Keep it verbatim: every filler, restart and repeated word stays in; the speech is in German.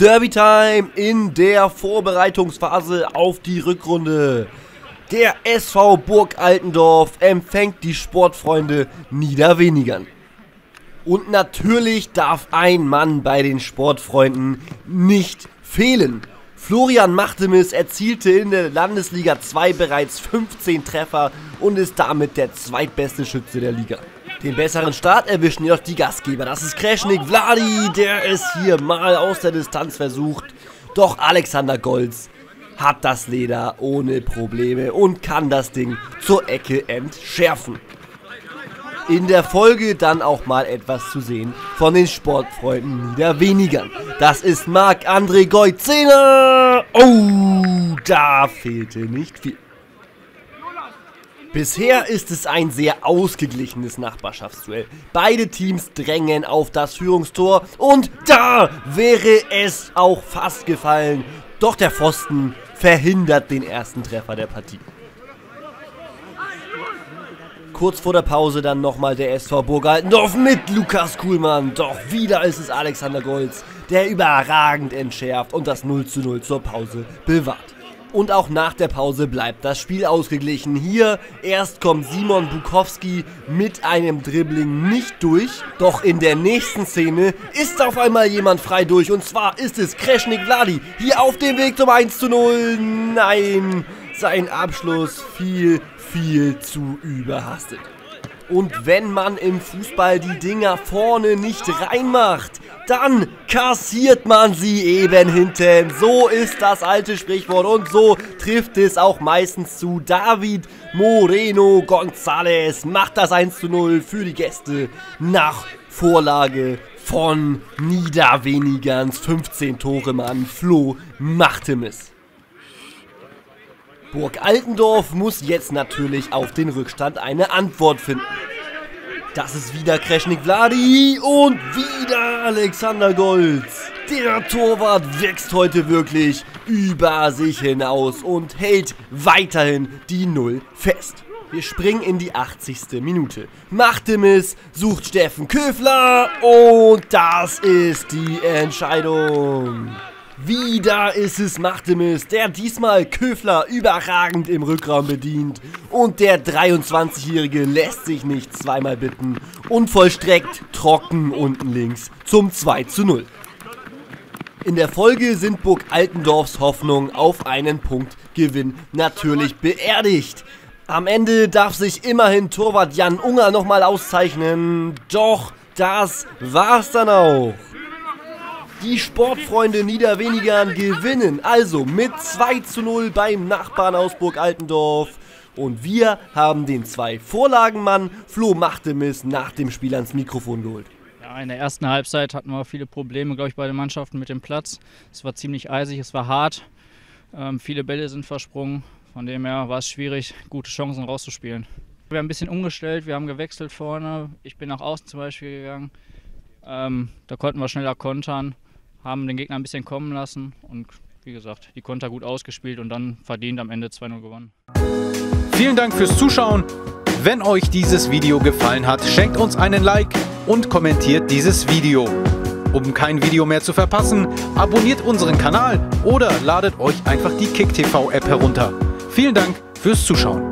Derby-Time in der Vorbereitungsphase auf die Rückrunde. Der S V Burgaltendorf empfängt die Sportfreunde Niederwenigern. Und natürlich darf ein Mann bei den Sportfreunden nicht fehlen. Florian Machtemes erzielte in der Landesliga zwei bereits fünfzehn Treffer und ist damit der zweitbeste Schütze der Liga. Den besseren Start erwischen jedoch die Gastgeber. Das ist Kreshnik Vladi, der es hier mal aus der Distanz versucht. Doch Alexander Golz hat das Leder ohne Probleme und kann das Ding zur Ecke entschärfen. In der Folge dann auch mal etwas zu sehen von den Sportfreunden Niederwenigern. Das ist Marc Andre Gotzeina. Oh, da fehlte nicht viel. Bisher ist es ein sehr ausgeglichenes Nachbarschaftsduell. Beide Teams drängen auf das Führungstor und da wäre es auch fast gefallen. Doch der Pfosten verhindert den ersten Treffer der Partie. Kurz vor der Pause dann nochmal der S V Burgaltendorf mit Lukas Kuhlmann. Doch wieder ist es Alexander Golz, der überragend entschärft und das null zu null zur Pause bewahrt. Und auch nach der Pause bleibt das Spiel ausgeglichen. Hier erst kommt Simon Burkovski mit einem Dribbling nicht durch. Doch in der nächsten Szene ist auf einmal jemand frei durch. Und zwar ist es Kreshnik Vladi. Hier auf dem Weg zum eins zu null. Nein, sein Abschluss viel, viel zu überhastet. Und wenn man im Fußball die Dinger vorne nicht reinmacht, dann kassiert man sie eben hinten. So ist das alte Sprichwort und so trifft es auch meistens zu. David Moreno González macht das eins zu null für die Gäste nach Vorlage von Niederwenigerns fünfzehn Tore Mann Flo Machtemes. Burgaltendorf muss jetzt natürlich auf den Rückstand eine Antwort finden. Das ist wieder Kreshnik Vladi und wieder Alexander Golz. Der Torwart wächst heute wirklich über sich hinaus und hält weiterhin die Null fest. Wir springen in die achtzigste Minute. Machtemes sucht Steffen Köfler und das ist die Entscheidung. Wieder ist es Machtemes, der diesmal Köfler überragend im Rückraum bedient. Und der dreiundzwanzigjährige lässt sich nicht zweimal bitten und vollstreckt trocken unten links zum zwei zu null. In der Folge sind Burgaltendorfs Hoffnung auf einen Punktgewinn natürlich beerdigt. Am Ende darf sich immerhin Torwart Jan Unger nochmal auszeichnen, doch das war's dann auch. Die Sportfreunde Niederwenigern gewinnen also mit zwei zu null beim Nachbarn aus Burgaltendorf. Und wir haben den Zwei-Vorlagen-Mann Flo Machtemes nach dem Spiel ans Mikrofon geholt. Ja, in der ersten Halbzeit hatten wir viele Probleme, glaube ich, bei den Mannschaften mit dem Platz. Es war ziemlich eisig, es war hart. Ähm, viele Bälle sind versprungen. Von dem her war es schwierig, gute Chancen rauszuspielen. Wir haben ein bisschen umgestellt, wir haben gewechselt vorne. Ich bin nach außen zum Beispiel gegangen. Ähm, da konnten wir schneller kontern. Haben den Gegner ein bisschen kommen lassen und wie gesagt, die Konter gut ausgespielt und dann verdient am Ende zwei null gewonnen. Vielen Dank fürs Zuschauen. Wenn euch dieses Video gefallen hat, schenkt uns einen Like und kommentiert dieses Video. Um kein Video mehr zu verpassen, abonniert unseren Kanal oder ladet euch einfach die KickTV App herunter. Vielen Dank fürs Zuschauen.